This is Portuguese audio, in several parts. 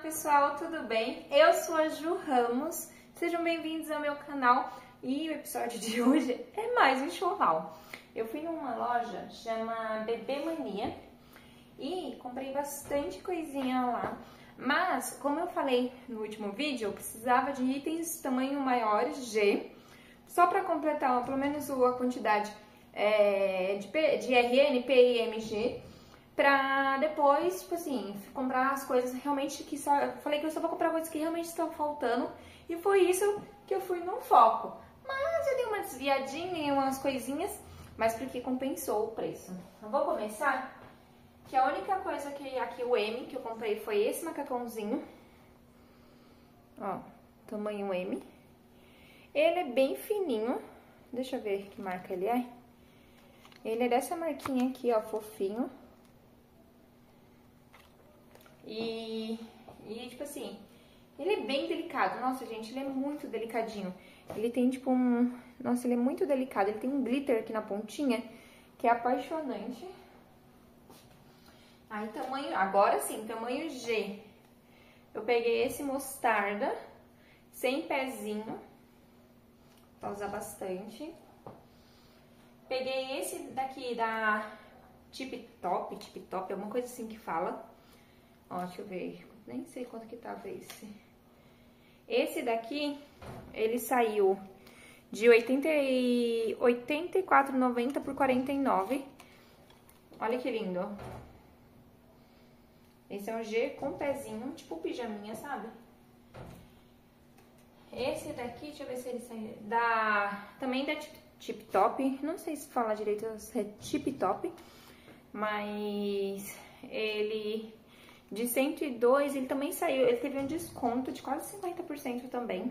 Olá pessoal, tudo bem? Eu sou a Ju Ramos, sejam bem-vindos ao meu canal e o episódio de hoje é mais um enxoval. Eu fui numa loja chama Bebê Mania e comprei bastante coisinha lá, mas como eu falei no último vídeo, eu precisava de itens tamanho maiores G, só para completar pelo menos a quantidade de RN, P e MG, pra depois, tipo assim, comprar as coisas realmente que só... Eu falei que eu só vou comprar coisas que realmente estão faltando. E foi isso que eu fui no foco. Mas eu dei uma desviadinha e umas coisinhas, mas porque compensou o preço. Eu vou começar, que a única coisa que aqui, o M, que eu comprei foi esse macacãozinho. Ó, tamanho M. Ele é bem fininho. Deixa eu ver que marca ele é. Ele é dessa marquinha aqui, ó, fofinho. E tipo assim, ele é bem delicado. Nossa, gente, ele é muito delicadinho. Ele tem, tipo, um... Nossa, ele é muito delicado. Ele tem um glitter aqui na pontinha, que é apaixonante. Aí, tamanho... Agora sim, tamanho G. Eu peguei esse mostarda, sem pezinho, pra usar bastante. Peguei esse daqui da Tip Top, alguma coisa assim que fala. Ó, deixa eu ver, nem sei quanto que tava esse. Esse daqui, ele saiu de R$84,90 por R$49,00. Olha que lindo. Esse é um G com pezinho, tipo pijaminha, sabe? Esse daqui, deixa eu ver se ele saiu, também da Tip Top, não sei se fala direito se é Tip Top, mas ele... De 102, ele também saiu, ele teve um desconto de quase 50% também.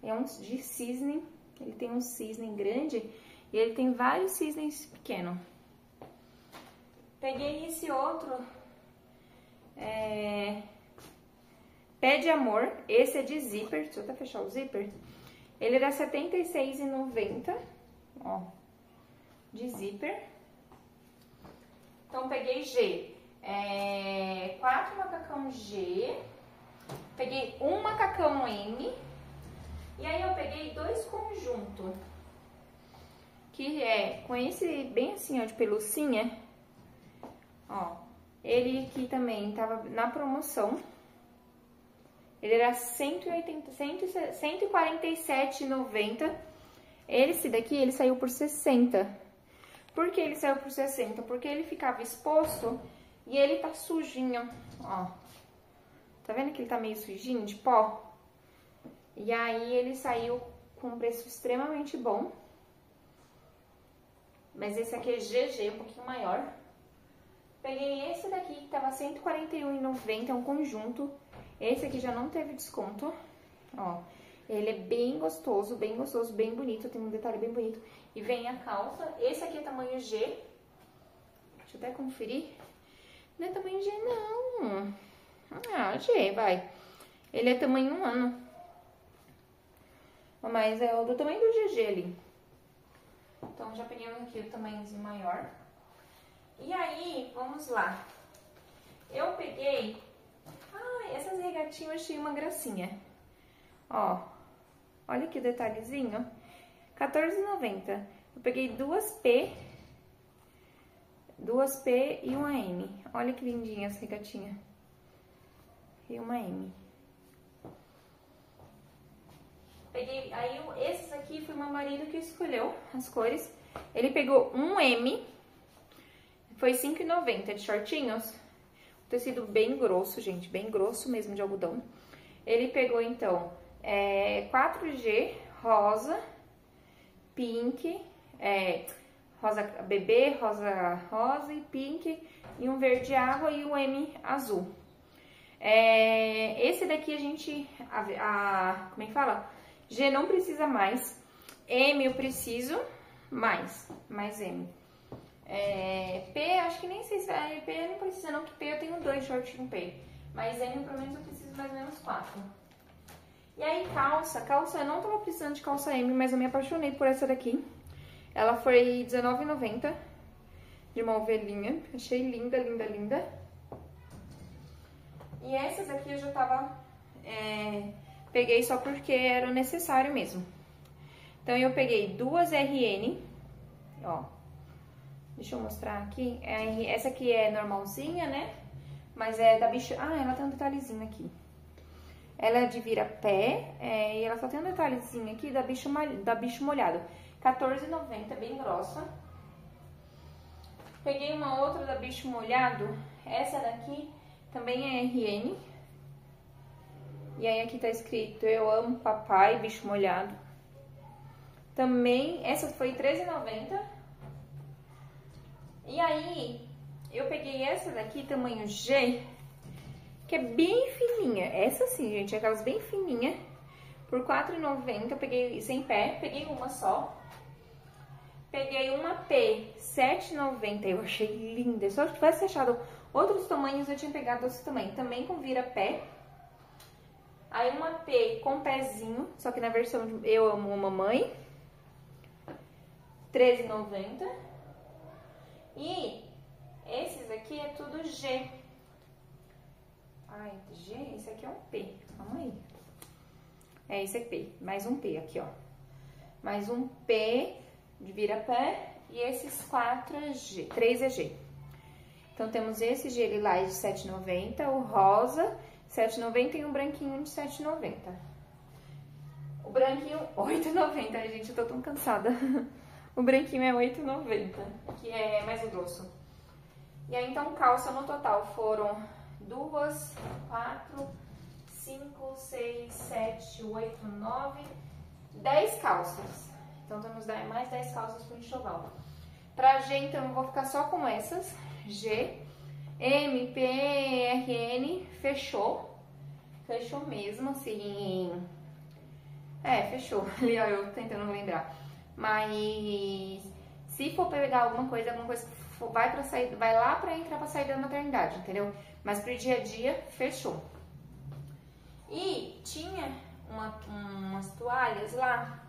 É um de cisne, ele tem um cisne grande e ele tem vários cisnes pequenos. Peguei esse outro, Pé de Amor, esse é de zíper, deixa eu até fechar o zíper. Ele era R$76,90, ó, de zíper. Então, peguei G. Quatro macacão G, peguei um macacão M e aí eu peguei dois conjuntos, que é com esse bem assim, ó, de pelucinha, ó, ele aqui também tava na promoção, ele era R$147,90, esse daqui ele saiu por 60, por que ele saiu por 60? Porque ele ficava exposto. E ele tá sujinho, ó. Tá vendo que ele tá meio sujinho de pó? E aí ele saiu com um preço extremamente bom. Mas esse aqui é GG, um pouquinho maior. Peguei esse daqui que tava R$141,90, é um conjunto. Esse aqui já não teve desconto, ó. Ele é bem gostoso, bem bonito, tem um detalhe bem bonito. E vem a calça. Esse aqui é tamanho G. Deixa eu até conferir. Não é tamanho G, não. Ah, G, vai. Ele é tamanho humano. Mas é o do tamanho do GG ali. Então, já peguei aqui o tamanhozinho maior. E aí, vamos lá. Eu peguei... Ah, essas regatinhas eu achei uma gracinha. Ó. Olha que detalhezinho. R$14,90. Eu peguei duas P... Duas P e uma M. Olha que lindinha essa regatinha. E uma M. Peguei, aí esses aqui foi meu marido que escolheu as cores. Ele pegou um M. Foi R$5,90 de shortinhos. Tecido bem grosso, gente. Bem grosso mesmo, de algodão. Ele pegou, então, 4G, rosa, pink, rosa bebê, rosa e pink, e um verde água e um M azul. Esse daqui a gente, como é que fala? G não precisa mais, M eu preciso, mais M. P, acho que nem sei se vai, P não precisa não, que P eu tenho dois shorts com P, mas M pelo menos eu preciso mais ou menos 4. E aí calça, eu não tava precisando de calça M, mas eu me apaixonei por essa daqui. Ela foi R$19,90, de uma ovelhinha. Achei linda, linda, linda. E essas aqui eu já tava... peguei só porque era necessário mesmo. Então, eu peguei duas RN, ó. Deixa eu mostrar aqui. Essa aqui é normalzinha, né? Mas é da bicha... Ah, ela tem um detalhezinho aqui. Ela é de vira-pé, e ela só tem um detalhezinho aqui da Bichomolhado. R$14,90, bem grossa. Peguei uma outra da Bichomolhado. Essa daqui também é RN. E aí aqui tá escrito, eu amo papai, Bichomolhado. Também, essa foi R$13,90. E aí, eu peguei essa daqui, tamanho G, que é bem fininha. Essa sim, gente, é aquelas bem fininha. Por R$4,90, eu peguei sem pé, peguei uma só. Peguei uma P, R$7,90, eu achei linda. Se eu tivesse achado outros tamanhos, eu tinha pegado esse tamanho. Também com vira-pé. Aí uma P com pezinho, só que na versão de eu amo a mamãe, R$13,90. E esses aqui é tudo G. Ai, G? Esse aqui é um P, calma aí. É, esse é P, mais um P aqui, ó. Mais um P de vira-pé e esses 4 é G, 3 é G. Então temos esse G lilás de R$7,90, o rosa... R$7,90 e um branquinho de R$7,90. O branquinho, R$8,90. Ai, gente, eu tô tão cansada. O branquinho é R$8,90, que é mais grosso. E aí, então, calça no total foram 2, 4, 5, 6, 7, 8, 9, 10 calças. Então, temos mais 10 calças pro enxoval. Pra G, então, eu vou ficar só com essas. G... MPRN, fechou mesmo, assim, fechou, ali ó, eu tentando lembrar, mas se for pegar alguma coisa vai lá pra entrar pra sair da maternidade, entendeu? Mas pro dia a dia, fechou. E tinha umas toalhas lá,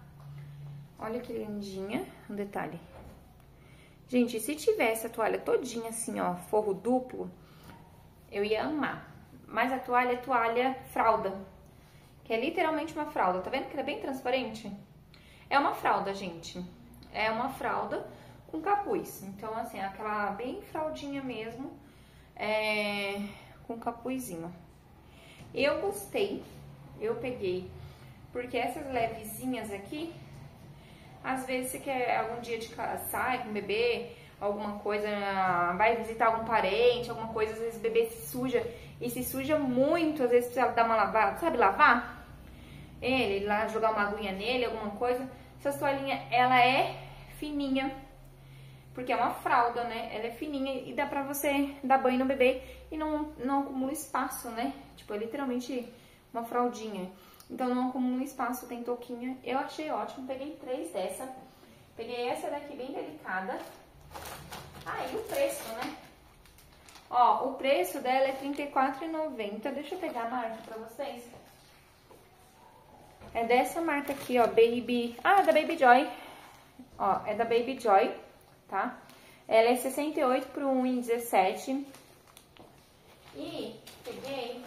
olha que lindinha, um detalhe. Gente, se tivesse a toalha todinha assim, ó, forro duplo, eu ia amar. Mas a toalha é toalha fralda, que é literalmente uma fralda. Tá vendo que ela é bem transparente? É uma fralda, gente. É uma fralda com capuz. Então, assim, aquela bem fraldinha mesmo, com capuzinho. Eu gostei, eu peguei, porque essas levezinhas aqui... Às vezes você quer algum dia de casa, sai com o bebê, alguma coisa, vai visitar algum parente, alguma coisa, às vezes o bebê se suja, e se suja muito, às vezes precisa dar uma lavada, sabe lavar? Ele, lá jogar uma aguinha nele, alguma coisa. Essa toalhinha, ela é fininha, porque é uma fralda, né? Ela é fininha e dá pra você dar banho no bebê e não acumula espaço, né? Tipo, é literalmente uma fraldinha. Então, não acumula espaço, tem touquinha. Eu achei ótimo, peguei 3 dessa. Peguei essa daqui bem delicada. E o preço, né? Ó, o preço dela é R$34,90. Deixa eu pegar a marca pra vocês. É dessa marca aqui, ó, Baby... Ah, é da Baby Joy. Ó, é da Baby Joy, tá? Ela é 68 por 1,17. E peguei...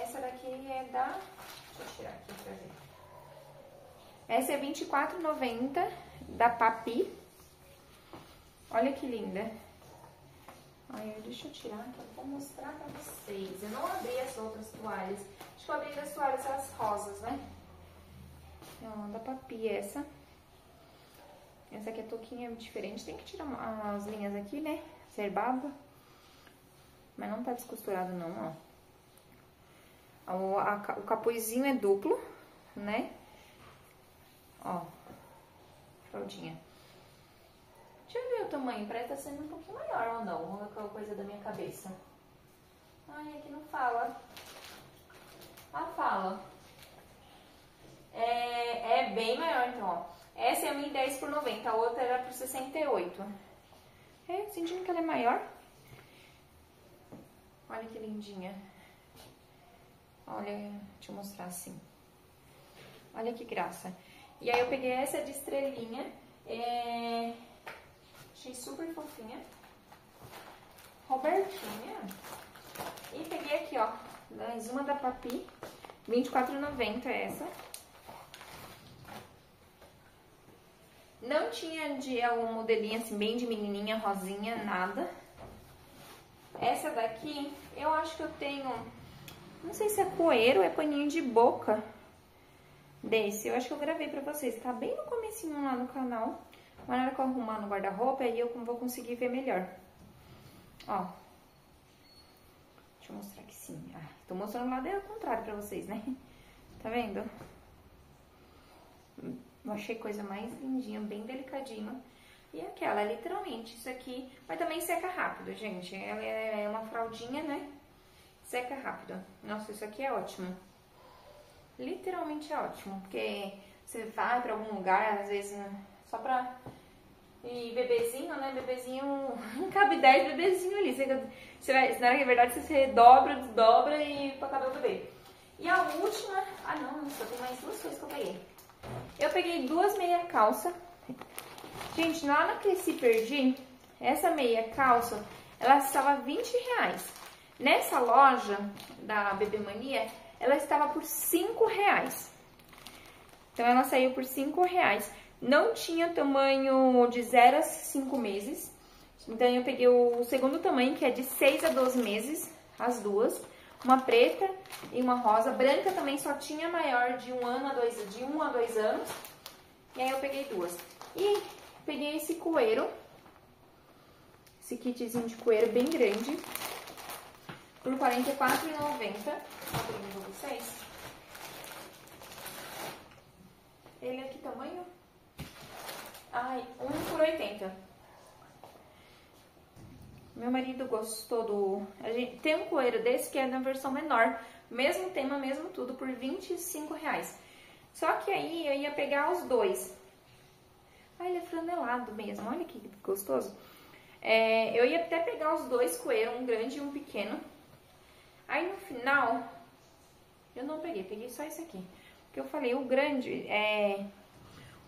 Essa daqui é da... Deixa eu tirar aqui pra ver. Essa é R$24,90 da Papi. Olha que linda. Deixa eu tirar que eu vou mostrar pra vocês. Eu não abri as outras toalhas. Acho que eu abri das toalhas as rosas, né? Da Papi essa. Essa aqui é touquinha diferente. Tem que tirar as linhas aqui, né? Serbada. Mas não tá descosturado não, ó. O capuzinho é duplo, né? Ó, fraldinha. Deixa eu ver o tamanho, parece que tá sendo um pouquinho maior ou não, aquela coisa da minha cabeça. Aqui não fala. Fala. É bem maior, então, ó. Essa é 1,10 por 90, a outra era por 68. Sentindo que ela é maior. Olha que lindinha. Olha, deixa eu mostrar assim. Olha que graça. E aí eu peguei essa de estrelinha. Achei super fofinha. Robertinha. E peguei aqui, ó, mais uma da Papi, R$24,90 essa. Não tinha de algum modelinho assim, bem de menininha, rosinha, nada. Essa daqui, eu acho que eu tenho, não sei se é coeiro ou é paninho de boca desse. Eu acho que eu gravei pra vocês, tá bem no comecinho lá no canal. Mas na hora que eu arrumar no guarda-roupa, aí eu vou conseguir ver melhor. Ó. Deixa eu mostrar aqui sim. Ah, tô mostrando o lado ao contrário pra vocês, né? Tá vendo? Eu achei coisa mais lindinha, bem delicadinha. E aquela, literalmente, isso aqui... Mas também seca rápido, gente. Ela é uma fraldinha, né? Seca rápido. Nossa, isso aqui é ótimo. Literalmente é ótimo. Porque você vai pra algum lugar, às vezes... Só pra... E bebezinho, né? Bebezinho... Não cabe 10 bebezinhos ali. Você vai... Na verdade, você se redobra, desdobra e pra caber o bebê. E a última... Ah, não. Só tem mais duas coisas que eu peguei. Eu peguei duas meia calça. Gente, lá na Cresci Perdi, essa meia calça, ela estava R$20. Nessa loja da Bebê Mania, ela estava por R$5. Então, ela saiu por R$5. Não tinha tamanho de 0 a 5 meses. Então, eu peguei o segundo tamanho, que é de 6 a 12 meses, as duas. Uma preta e uma rosa. Branca também só tinha maior de 1 a 2 anos. E aí, eu peguei duas. E peguei esse coeiro. Esse kitzinho de coeiro bem grande. Por R$44,90. Abrindo pra vocês. Ele é que tamanho? Ai, 1 por 80. Meu marido gostou do... A gente tem um coeiro desse que é na versão menor. Mesmo tema, mesmo tudo, por R$25. Só que aí eu ia pegar os dois. Ah, ele é franelado mesmo. Olha que gostoso. É, eu ia até pegar os dois coeiros, um grande e um pequeno. Aí no final... Eu não peguei, peguei só esse aqui. Porque eu falei, o grande... É...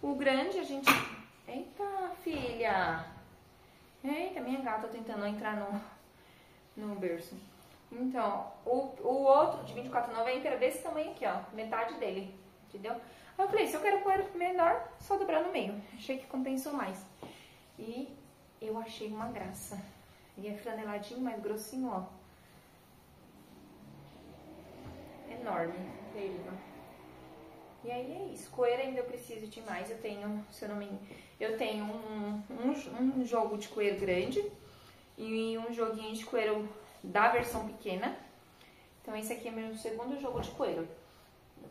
O grande a gente... Eita, filha! Eita, minha gata tentando entrar no berço. Então, o outro de R$24,90 era desse tamanho aqui, ó. Metade dele, entendeu? Aí eu falei, se eu quero coelho menor, só dobrar no meio. Achei que compensou mais. E eu achei uma graça. E é franeladinho, mas grossinho, ó. Enorme, ele, ó. E aí é isso, coeiro ainda eu preciso de mais, eu tenho, se eu não me engano, eu tenho um jogo de coeiro grande e um joguinho de coeiro da versão pequena. Então esse aqui é meu segundo jogo de coeiro.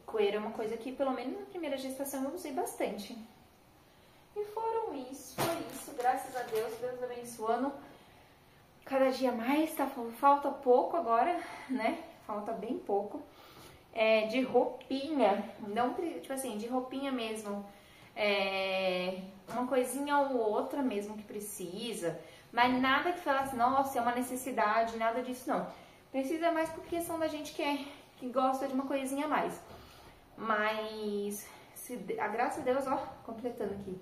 Coeiro é uma coisa que, pelo menos na primeira gestação, eu usei bastante. E foi isso, graças a Deus, Deus abençoando. Cada dia mais, tá, falta pouco agora, né? Falta bem pouco. É, de roupinha, não, tipo assim, de roupinha mesmo, é, uma coisinha ou outra mesmo que precisa, mas nada que falasse, nossa, é uma necessidade, nada disso não. Precisa mais por questão da gente que gosta de uma coisinha a mais. Mas, a graça a Deus, ó, completando aqui,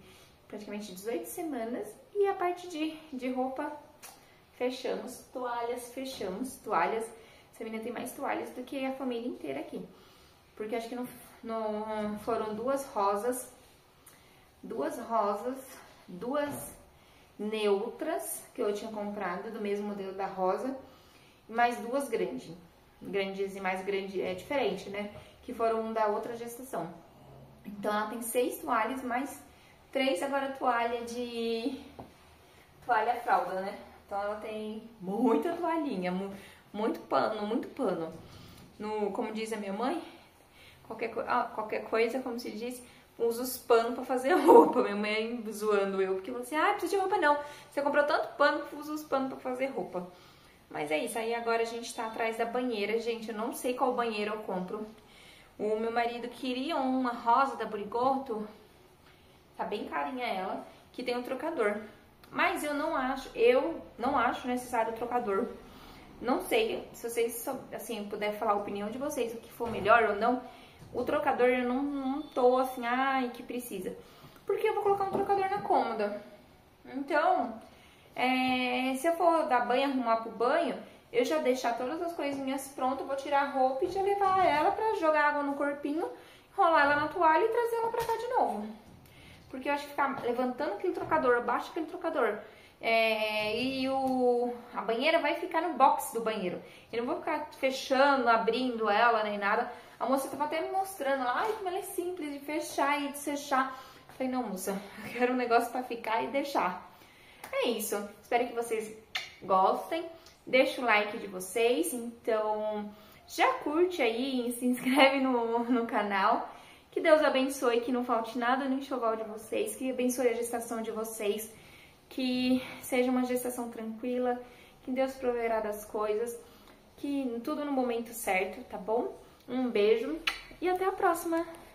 praticamente 18 semanas e a parte de roupa, fechamos, toalhas. Essa menina tem mais toalhas do que a família inteira aqui. Porque acho que foram duas rosas, duas neutras que eu tinha comprado do mesmo modelo da rosa, e mais duas grandes e mais grande é diferente, né? Que foram da outra gestação. Então ela tem 6 toalhas, mais 3 agora toalha fralda, né? Então ela tem muita toalhinha, muito pano. No, como diz a minha mãe, qualquer coisa, como se diz, usa os panos pra fazer roupa. Minha mãe zoando eu, porque você, ah, precisa de roupa não. Você comprou tanto pano que usa os panos pra fazer roupa. Mas é isso, aí agora a gente tá atrás da banheira. Gente, eu não sei qual banheira eu compro. O meu marido queria uma rosa da Burigoto, tá bem carinha ela, que tem um trocador. Mas eu não acho necessário o trocador. Não sei, se vocês, assim, puder falar a opinião de vocês, o que for melhor ou não. O trocador eu não tô assim, ai, que precisa. Porque eu vou colocar um trocador na cômoda. Então, se eu for dar banho, arrumar pro banho, eu já deixar todas as coisinhas prontas, vou tirar a roupa e já levar ela pra jogar água no corpinho, enrolar ela na toalha e trazer ela pra cá de novo. Porque eu acho que ficar levantando aquele trocador, abaixo aquele trocador, a banheira vai ficar no box do banheiro. Eu não vou ficar fechando, abrindo ela, nem nada. A moça tava até me mostrando lá, ai, como ela é simples de fechar e desfechar. Eu falei, não, moça, eu quero um negócio pra ficar e deixar. É isso. Espero que vocês gostem. Deixa o like de vocês. Então, já curte aí e se inscreve no canal. Que Deus abençoe, que não falte nada no enxoval de vocês, que abençoe a gestação de vocês, que seja uma gestação tranquila, que Deus proverá das coisas, que tudo no momento certo, tá bom? Um beijo e até a próxima!